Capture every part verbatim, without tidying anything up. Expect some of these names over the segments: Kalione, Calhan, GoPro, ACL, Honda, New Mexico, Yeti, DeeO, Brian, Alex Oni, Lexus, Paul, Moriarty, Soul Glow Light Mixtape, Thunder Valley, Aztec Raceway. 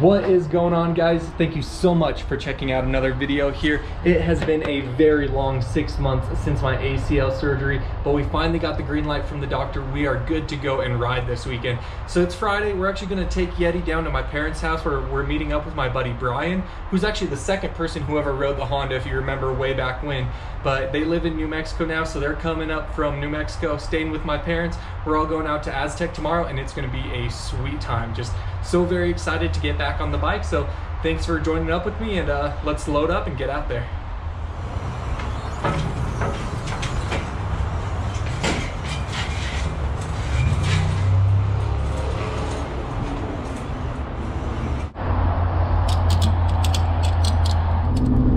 What is going on, guys? Thank you so much for checking out another video here. It has been a very long six months since my A C L surgery, but we finally got the green light from the doctor. We are good to go and ride this weekend. So it's Friday. We're actually going to take Yeti down to my parents' house where we're meeting up with my buddy Brian, who's actually the second person who ever rode the Honda, if you remember way back when. But they live in New Mexico now, so they're coming up from New Mexico, staying with my parents. We're all going out to Aztec tomorrow, and it's going to be a sweet time. Just so very excited to get back on the bike, so thanks for joining up with me, and uh, let's load up and get out there.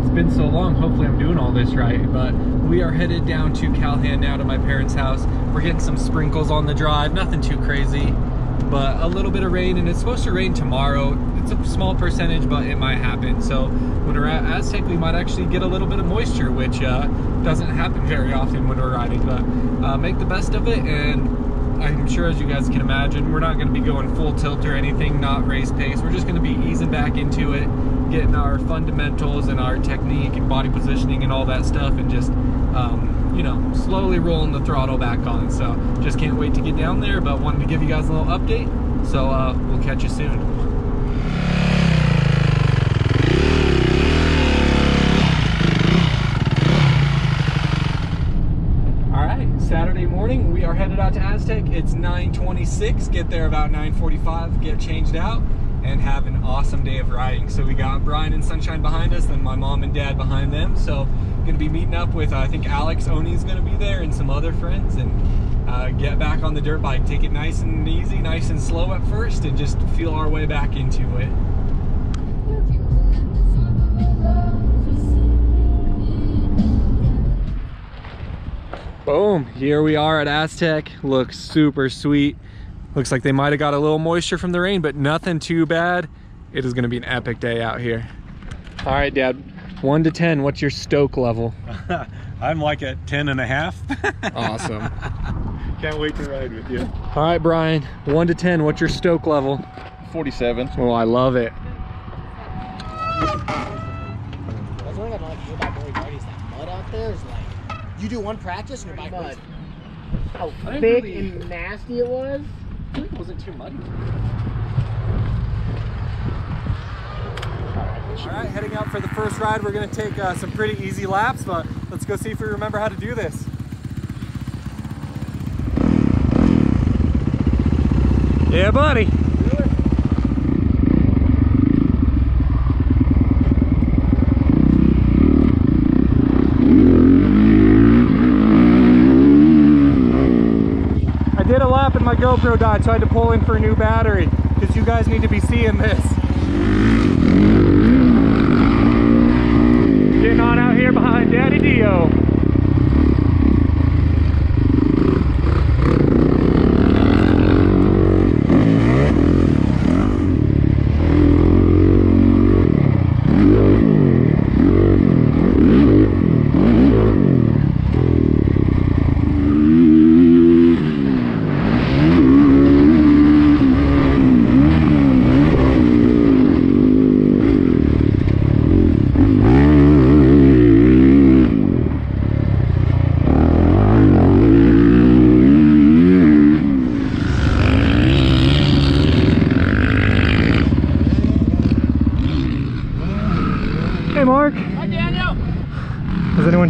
It's been so long, hopefully I'm doing all this right, but we are headed down to Calhan now to my parents' house. We're getting some sprinkles on the drive, nothing too crazy, but a little bit of rain, and it's supposed to rain tomorrow. It's a small percentage, but it might happen. So when we're at Aztec, we might actually get a little bit of moisture, which uh, doesn't happen very often when we're riding, but uh, make the best of it. And I'm sure, as you guys can imagine, we're not gonna be going full tilt or anything, not race pace. We're just gonna be easing back into it, getting our fundamentals and our technique and body positioning and all that stuff, and just, um, you know, slowly rolling the throttle back on. So just can't wait to get down there, but wanted to give you guys a little update. So uh, we'll catch you soon. Saturday morning, we are headed out to Aztec. It's nine twenty-six, get there about nine forty-five, get changed out, and have an awesome day of riding. So we got Brian and Sunshine behind us, then my mom and dad behind them. So I'm gonna be meeting up with, uh, I think Alex Oni's gonna be there, and some other friends, and uh, get back on the dirt bike. Take it nice and easy, nice and slow at first, and just feel our way back into it. Boom, here we are at Aztec. Looks super sweet. Looks like they might have got a little moisture from the rain, but nothing too bad. It is gonna be an epic day out here. All right, Dad, one to ten, what's your stoke level? I'm like at ten and a half. Awesome. Can't wait to ride with you. All right, Brian, one to ten, what's your stoke level? forty-seven. Oh, I love it. I was wondering about like that mud out there is like, you do one practice and your bike was how big really, and nasty it was. I think it wasn't too muddy. All right, heading out for the first ride. We're going to take uh, some pretty easy laps, but let's go see if we remember how to do this. Yeah, buddy. My GoPro died, so I had to pull in for a new battery because you guys need to be seeing this. Getting on out here behind Daddy Dio.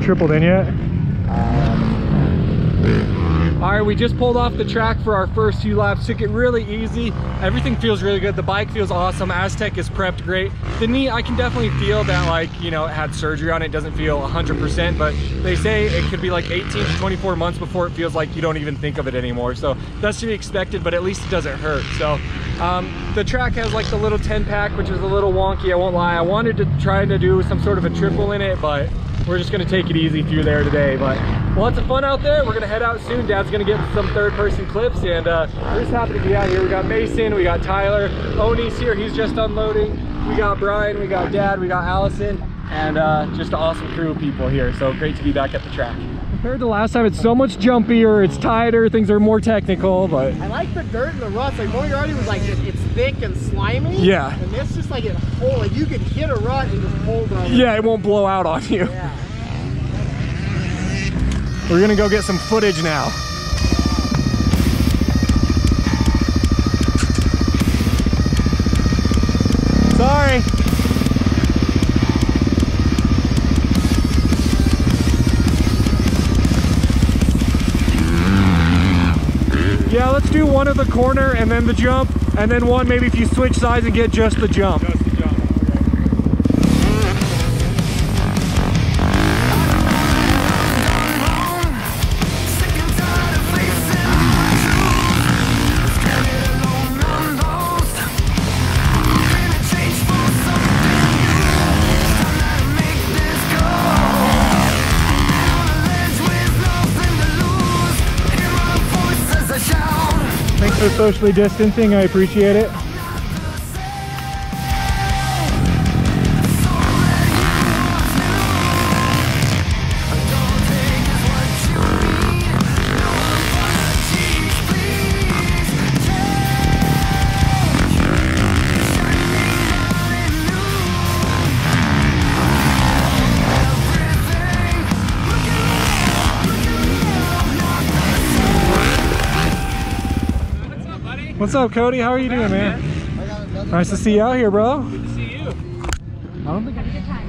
Tripled in yet? Um. All right, we just pulled off the track for our first few laps. Took it really easy. Everything feels really good. The bike feels awesome. Aztec is prepped great. The knee, I can definitely feel that, like, you know, it had surgery on it. It doesn't feel one hundred percent, but they say it could be like eighteen to twenty-four months before it feels like you don't even think of it anymore. So that's to be expected, but at least it doesn't hurt. So um, the track has like the little ten pack, which is a little wonky, I won't lie. I wanted to try to do some sort of a triple in it, but we're just gonna take it easy through there today, but lots of fun out there. We're gonna head out soon. Dad's gonna get some third person clips, and uh, we're just happy to be out here. We got Mason, we got Tyler, Oni's here, he's just unloading. We got Brian, we got Dad, we got Allison, and uh, just an awesome crew of people here. So great to be back at the track. Compared to last time, it's so much jumpier, it's tighter, things are more technical, but... I like the dirt and the rust. Like, Moriarty was like, it's thick and slimy. Yeah. And this just like, it whole, like you could hit a rut and just hold on. Yeah, it won't blow out on you. Yeah. We're gonna go get some footage now. Sorry. Yeah, let's do one of the corner and then the jump, and then one maybe if you switch sides and get just the jump. Just the jump. For socially distancing, I appreciate it. What's up, Cody? How are you doing, man? Nice to see you out here, bro. Good to see you. I don't think I did time.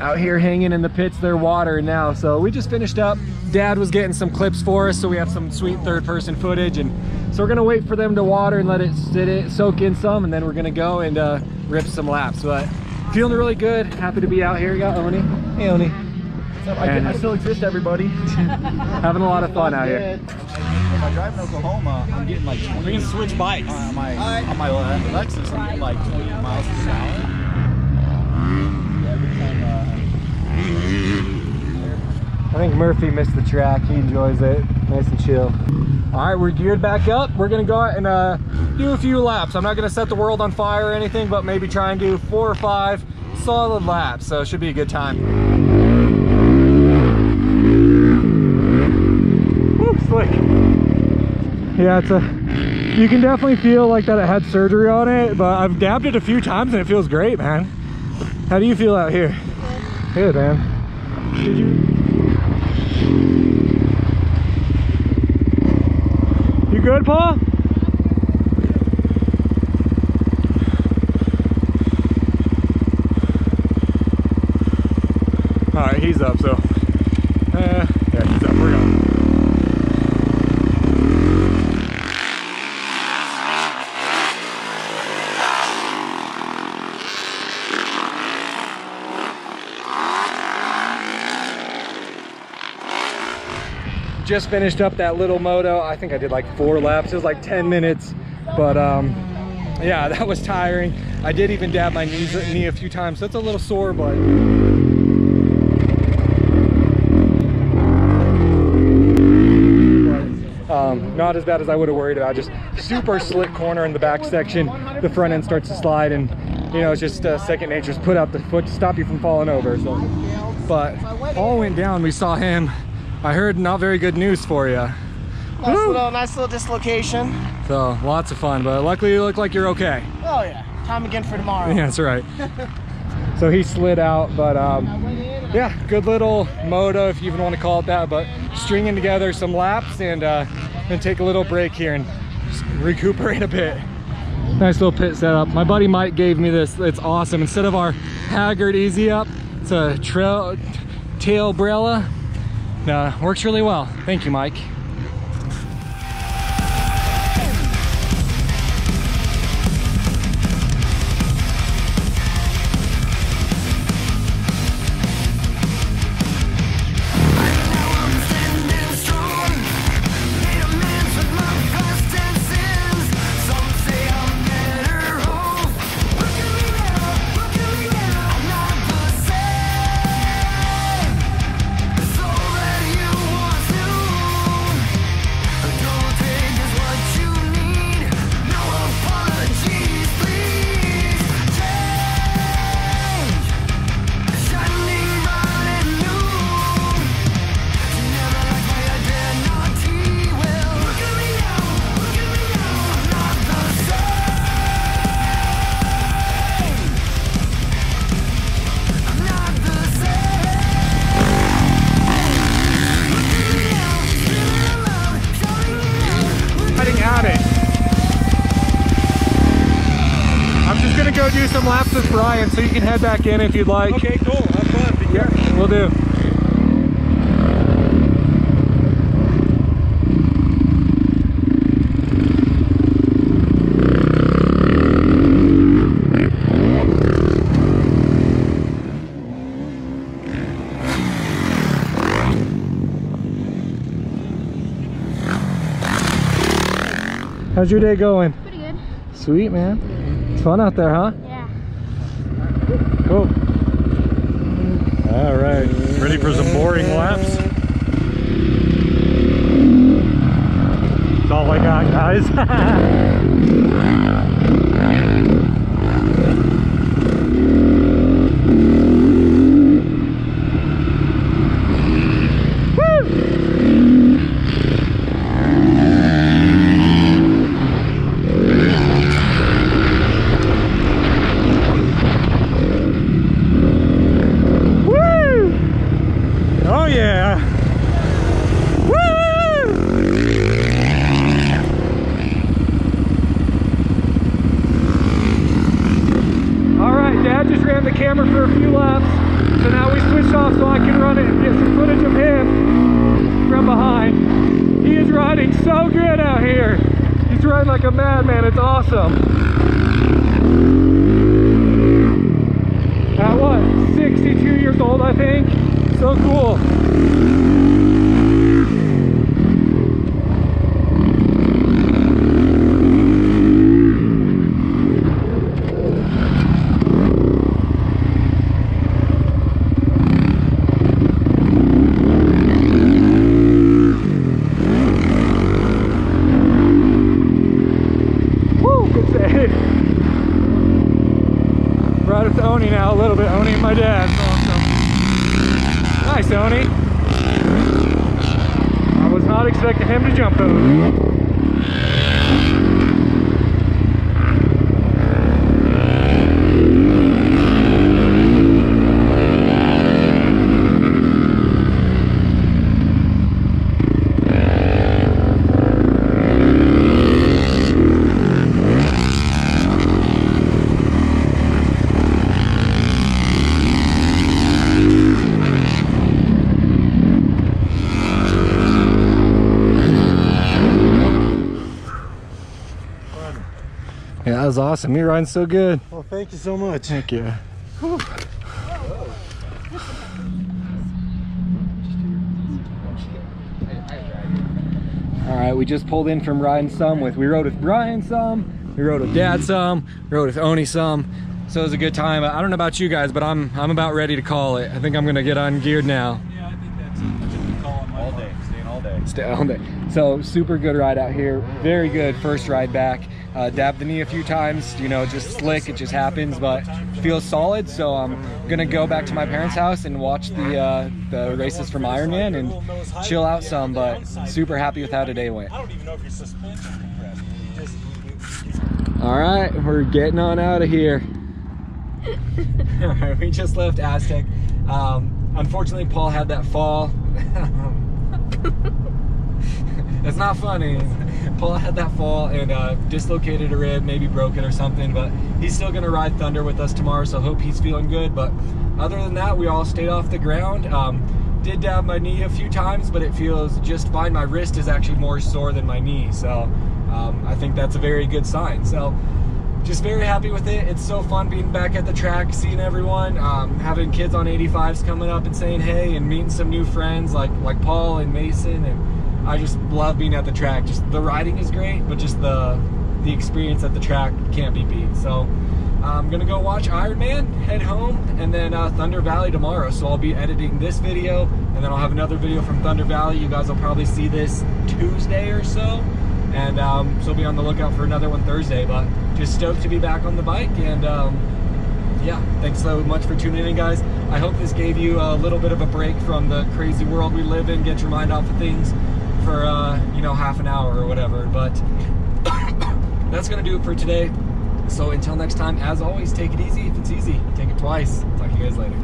Out here hanging in the pits, they're watering now. So we just finished up. Dad was getting some clips for us, so we have some sweet third-person footage, and so we're gonna wait for them to water and let it sit, it soak in some, and then we're gonna go and uh, rip some laps. But feeling really good. Happy to be out here. We got Oni. Hey, Oni. What's up? I, can, I still exist, everybody. Having a lot of fun out here. If I drive in Oklahoma, I'm getting like twenty. We can switch bikes. On my, on my Lexus, I'm getting like twenty miles an hour. Every time, uh, I think Murphy missed the track. He enjoys it. Nice and chill. All right, we're geared back up. We're going to go out and uh, do a few laps. I'm not going to set the world on fire or anything, but maybe try and do four or five solid laps. So it should be a good time. Slick. Yeah, it's a, you can definitely feel like that it had surgery on it, but I've dabbed it a few times and it feels great, man. How do you feel out here? Good, man. Did you? You good, Paul? All right, he's up, so. Uh, yeah, he's up, we're going. Just finished up that little moto. I think I did like four laps. It was like ten minutes, but um, yeah, that was tiring. I did even dab my knees, knee a few times, so it's a little sore, but. Um, not as bad as I would have worried about. Just super slick corner in the back section. The front end starts to slide, and you know, it's just uh, second nature's put out the foot to stop you from falling over. So, but all went down. We saw him. I heard not very good news for you. Nice little, nice little dislocation. So lots of fun, but luckily you look like you're okay. Oh yeah, time again for tomorrow. Yeah, that's right. So he slid out, but um, yeah, good little moto if you even want to call it that, but stringing together some laps and uh, then take a little break here and just recuperate a bit. Nice little pit setup. My buddy Mike gave me this. It's awesome. Instead of our Haggard Easy Up, it's a trail tailbrella. Uh, works really well. Thank you, Mike. go do some laps with Brian, so you can head back in if you'd like. Okay, cool. Have fun. Be careful. Yeah, will do. How's your day going? Pretty good. Sweet, man. It's fun out there, huh? Yeah. Cool. All right. Ready for some boring laps? That's all I got, guys. That was awesome. You're riding so good. Well, thank you so much. Thank you. Whew. All right, we just pulled in from riding some with, we rode with Brian some, we rode with Dad some, we rode with Oni some. So it was a good time. I don't know about you guys, but I'm I'm about ready to call it. I think I'm gonna get ungeared now. Yeah, I think that's a call on my all day, staying all day. Stay all day. So super good ride out here. Very good first ride back. Uh, dabbed the knee a few times, you know, just slick, it just happens, but feels solid. So I'm gonna go back to my parents' house and watch the uh, the races from Ironman and chill out some, but super happy with how today went. All right, we're getting on out of here. All right, we just left Aztec. Um, unfortunately, Paul had that fall. It's not funny. Paul had that fall and uh, dislocated a rib, maybe broken or something, but he's still gonna ride Thunder with us tomorrow, so hope he's feeling good. But other than that, we all stayed off the ground. Um, did dab my knee a few times, but it feels just fine. My wrist is actually more sore than my knee, so um, I think that's a very good sign. So just very happy with it. It's so fun being back at the track, seeing everyone, um, having kids on eighty-fives coming up and saying hey, and meeting some new friends like like Paul and Mason, and I just love being at the track. Just the riding is great, but just the the experience at the track can't be beat. So I'm gonna go watch Ironman, head home, and then uh, Thunder Valley tomorrow. So I'll be editing this video, and then I'll have another video from Thunder Valley. You guys will probably see this Tuesday or so, and um, so be on the lookout for another one Thursday. But just stoked to be back on the bike, and um, yeah, thanks so much for tuning in, guys. I hope this gave you a little bit of a break from the crazy world we live in. Get your mind off of things for uh, you know, half an hour or whatever, but that's gonna do it for today. So until next time, as always, take it easy. If it's easy, take it twice. Talk to you guys later.